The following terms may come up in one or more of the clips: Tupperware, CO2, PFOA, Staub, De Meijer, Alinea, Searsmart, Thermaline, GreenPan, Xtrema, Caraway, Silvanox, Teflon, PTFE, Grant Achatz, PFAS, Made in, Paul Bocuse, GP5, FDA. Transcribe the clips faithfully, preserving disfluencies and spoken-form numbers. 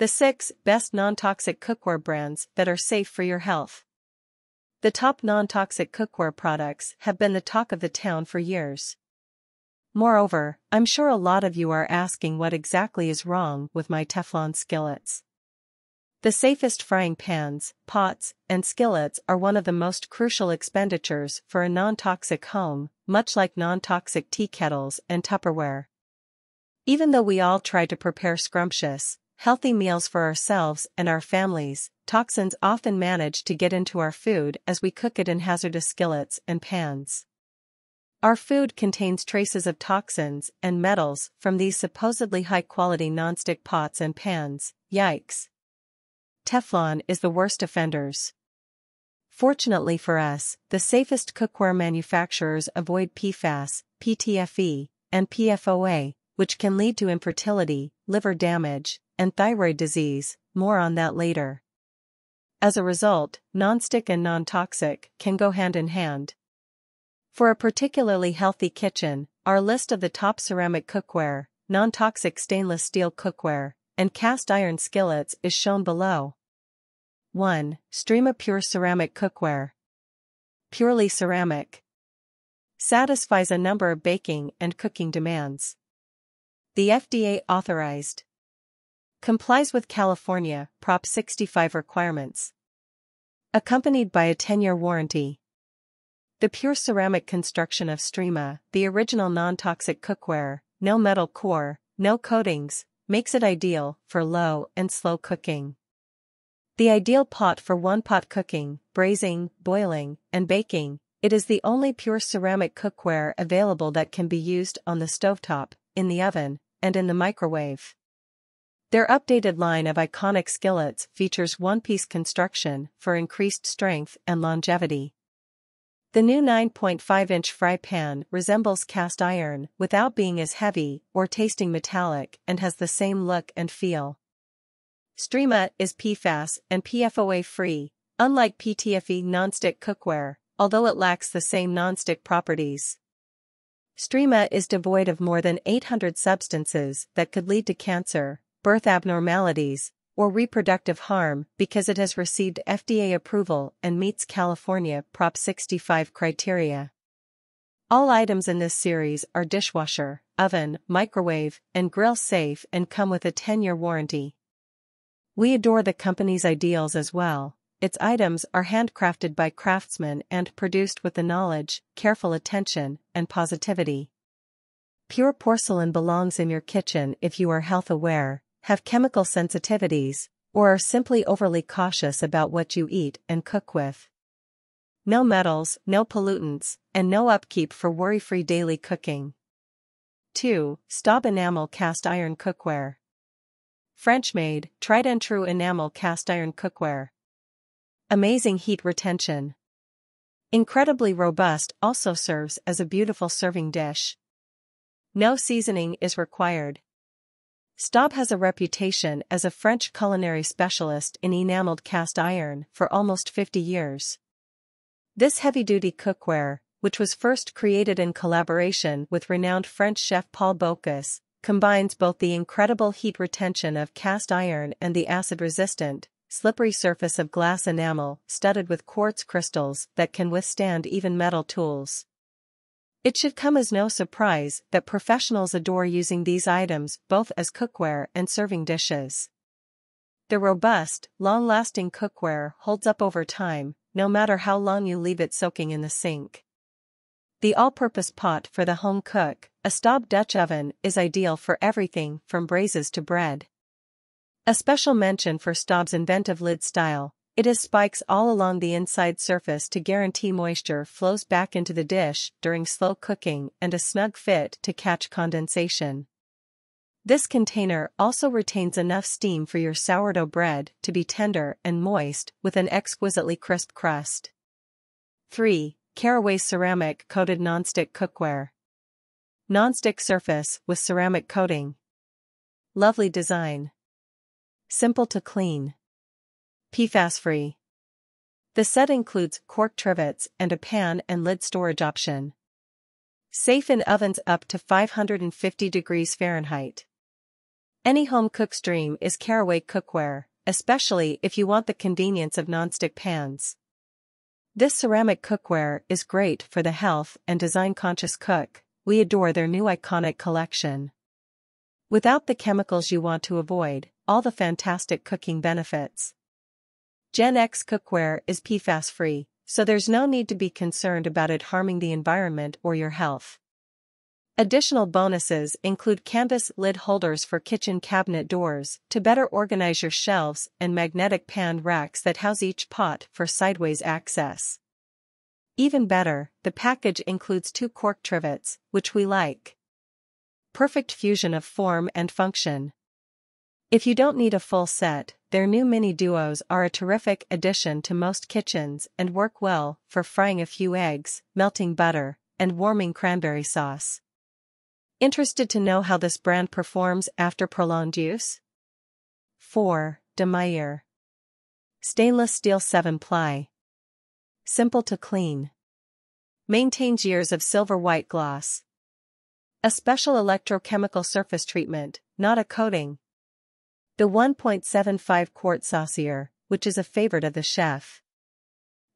The six best non-toxic cookware brands that are safe for your health. The top non-toxic cookware products have been the talk of the town for years. Moreover, I'm sure a lot of you are asking what exactly is wrong with my Teflon skillets. The safest frying pans, pots, and skillets are one of the most crucial expenditures for a non-toxic home, much like non-toxic tea kettles and Tupperware. Even though we all try to prepare scrumptious, healthy meals for ourselves and our families, toxins often manage to get into our food as we cook it in hazardous skillets and pans. Our food contains traces of toxins and metals from these supposedly high-quality nonstick pots and pans. Yikes! Teflon is the worst offenders. Fortunately for us, the safest cookware manufacturers avoid P FAS, P T F E, and P F O A, which can lead to infertility, liver damage, and thyroid disease. More on that later. As a result, nonstick and non-toxic can go hand in hand. For a particularly healthy kitchen, our list of the top ceramic cookware, non-toxic stainless steel cookware, and cast iron skillets is shown below. one. Xtrema Pure Ceramic Cookware. Purely ceramic. Satisfies a number of baking and cooking demands. The F D A authorized. Complies with California Prop sixty-five requirements. Accompanied by a ten-year warranty. The pure ceramic construction of Xtrema, the original non-toxic cookware, no metal core, no coatings, makes it ideal for low and slow cooking. The ideal pot for one-pot cooking, braising, boiling, and baking, it is the only pure ceramic cookware available that can be used on the stovetop, in the oven, and in the microwave. Their updated line of iconic skillets features one-piece construction for increased strength and longevity. The new nine point five inch fry pan resembles cast iron without being as heavy or tasting metallic and has the same look and feel. Xtrema is P FAS and P F O A free, unlike P T F E nonstick cookware, although it lacks the same nonstick properties. Xtrema is devoid of more than eight hundred substances that could lead to cancer, birth abnormalities, or reproductive harm because it has received F D A approval and meets California Prop sixty-five criteria. All items in this series are dishwasher, oven, microwave, and grill safe and come with a ten-year warranty. We adore the company's ideals as well. Its items are handcrafted by craftsmen and produced with the knowledge, careful attention, and positivity. Pure porcelain belongs in your kitchen if you are health-aware, have chemical sensitivities, or are simply overly cautious about what you eat and cook with. No metals, no pollutants, and no upkeep for worry-free daily cooking. two. Staub Enamel Cast Iron Cookware. French-made, tried-and-true enamel cast iron cookware. Amazing heat retention. Incredibly robust, also serves as a beautiful serving dish. No seasoning is required. Staub has a reputation as a French culinary specialist in enameled cast iron for almost fifty years. This heavy-duty cookware, which was first created in collaboration with renowned French chef Paul Bocuse, combines both the incredible heat retention of cast iron and the acid-resistant, slippery surface of glass enamel studded with quartz crystals that can withstand even metal tools. It should come as no surprise that professionals adore using these items both as cookware and serving dishes. The robust, long-lasting cookware holds up over time, no matter how long you leave it soaking in the sink. The all-purpose pot for the home cook, a Staub Dutch oven, is ideal for everything from braises to bread. A special mention for Staub's inventive lid style. It has spikes all along the inside surface to guarantee moisture flows back into the dish during slow cooking and a snug fit to catch condensation. This container also retains enough steam for your sourdough bread to be tender and moist with an exquisitely crisp crust. three. Caraway Ceramic Coated Nonstick Cookware. Nonstick surface with ceramic coating. Lovely design. Simple to clean. P FAS-free. The set includes cork trivets and a pan and lid storage option. Safe in ovens up to five hundred fifty degrees Fahrenheit. Any home cook's dream is Caraway cookware, especially if you want the convenience of nonstick pans. This ceramic cookware is great for the health and design-conscious cook. We adore their new iconic collection. Without the chemicals you want to avoid, all the fantastic cooking benefits. Gen X cookware is P FAS-free, so there's no need to be concerned about it harming the environment or your health. Additional bonuses include canvas lid holders for kitchen cabinet doors to better organize your shelves and magnetic pan racks that house each pot for sideways access. Even better, the package includes two cork trivets, which we like. Perfect fusion of form and function. If you don't need a full set, their new mini duos are a terrific addition to most kitchens and work well for frying a few eggs, melting butter, and warming cranberry sauce. Interested to know how this brand performs after prolonged use? four. De Meijer. Stainless steel seven ply. Simple to clean. Maintains years of silver white gloss. A special electrochemical surface treatment, not a coating. The one point seven five quart saucier, which is a favorite of the chef.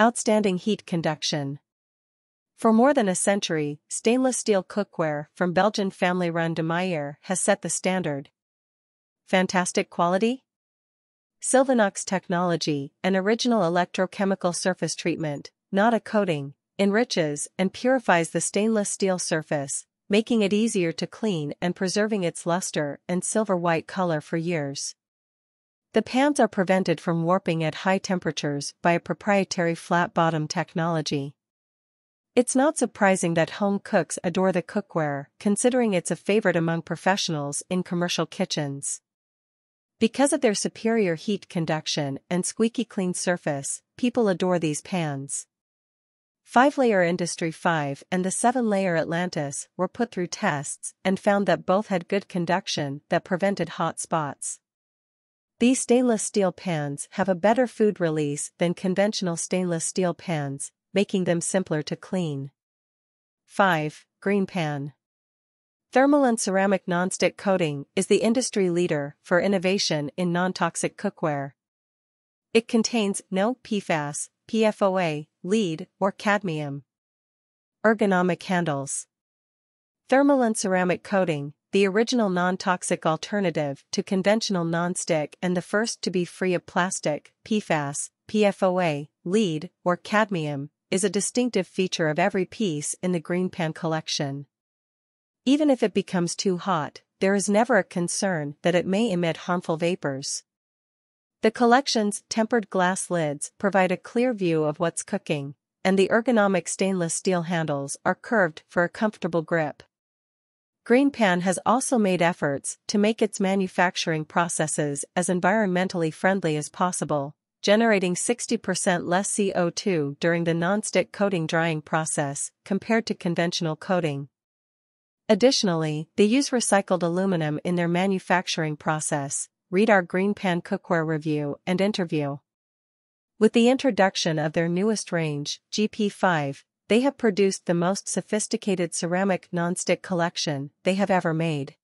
Outstanding heat conduction. For more than a century, stainless steel cookware from Belgian family-run De Meijer has set the standard. Fantastic quality? Silvanox technology, an original electrochemical surface treatment, not a coating, enriches and purifies the stainless steel surface, making it easier to clean and preserving its luster and silver-white color for years. The pans are prevented from warping at high temperatures by a proprietary flat-bottom technology. It's not surprising that home cooks adore the cookware, considering it's a favorite among professionals in commercial kitchens. Because of their superior heat conduction and squeaky clean surface, people adore these pans. Five-layer Industry five and the seven-layer Atlantis were put through tests and found that both had good conduction that prevented hot spots. These stainless steel pans have a better food release than conventional stainless steel pans, making them simpler to clean. five. GreenPan. Thermaline ceramic nonstick coating is the industry leader for innovation in non-toxic cookware. It contains no P FAS, P F O A, lead, or cadmium. Ergonomic handles. Thermaline ceramic coating, the original non-toxic alternative to conventional nonstick and the first to be free of plastic, P FAS, P F O A, lead, or cadmium, is a distinctive feature of every piece in the GreenPan collection. Even if it becomes too hot, there is never a concern that it may emit harmful vapors. The collection's tempered glass lids provide a clear view of what's cooking, and the ergonomic stainless steel handles are curved for a comfortable grip. GreenPan has also made efforts to make its manufacturing processes as environmentally friendly as possible, generating sixty percent less C O two during the nonstick coating drying process compared to conventional coating. Additionally, they use recycled aluminum in their manufacturing process. Read our GreenPan cookware review and interview. With the introduction of their newest range, G P five, they have produced the most sophisticated ceramic nonstick collection they have ever made.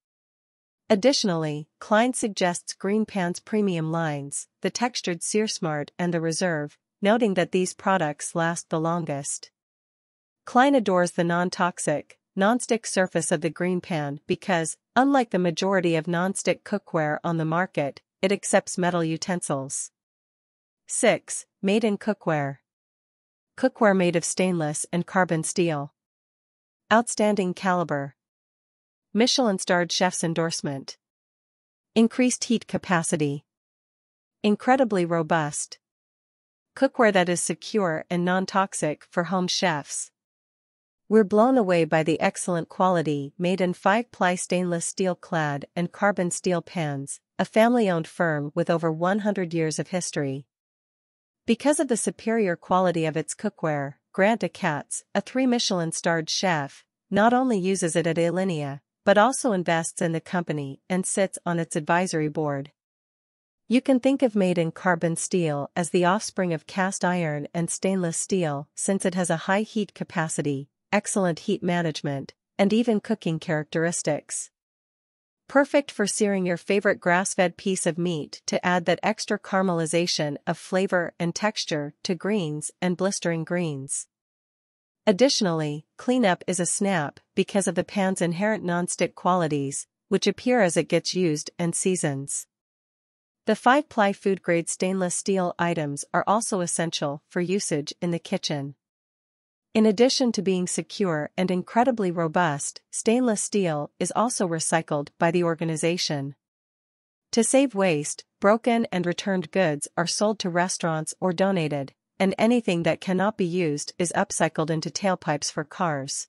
Additionally, Klein suggests GreenPan's premium lines, the textured Searsmart and the Reserve, noting that these products last the longest. Klein adores the non-toxic, non-stick surface of the GreenPan because, unlike the majority of non-stick cookware on the market, it accepts metal utensils. six. Made in cookware. Cookware made of stainless and carbon steel. Outstanding caliber. Michelin-starred chef's endorsement. Increased heat capacity. Incredibly robust. Cookware that is secure and non-toxic for home chefs. We're blown away by the excellent quality made in five ply stainless steel clad and carbon steel pans, a family-owned firm with over one hundred years of history. Because of the superior quality of its cookware, Grant Achatz, a three Michelin-starred chef, not only uses it at Alinea, but also invests in the company and sits on its advisory board. You can think of Made in carbon steel as the offspring of cast iron and stainless steel, since it has a high heat capacity, excellent heat management, and even cooking characteristics. Perfect for searing your favorite grass-fed piece of meat to add that extra caramelization of flavor and texture to greens and blistering greens. Additionally, cleanup is a snap because of the pan's inherent non-stick qualities, which appear as it gets used and seasons. The five-ply food-grade stainless steel items are also essential for usage in the kitchen. In addition to being secure and incredibly robust, stainless steel is also recycled by the organization. To save waste, broken and returned goods are sold to restaurants or donated, and anything that cannot be used is upcycled into tailpipes for cars.